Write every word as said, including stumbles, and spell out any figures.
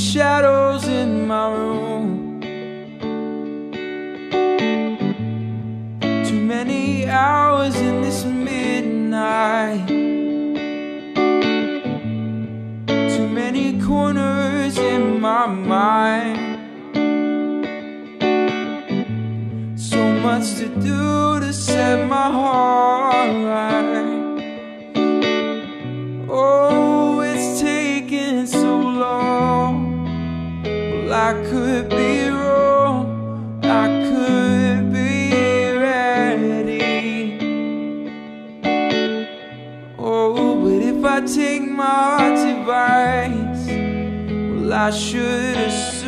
shadows in my room. Too many hours in this midnight, too many corners in my mind, so much to do to set my heart right. I could be wrong, I could be ready. Oh, but if I take my heart's advice, well, I should have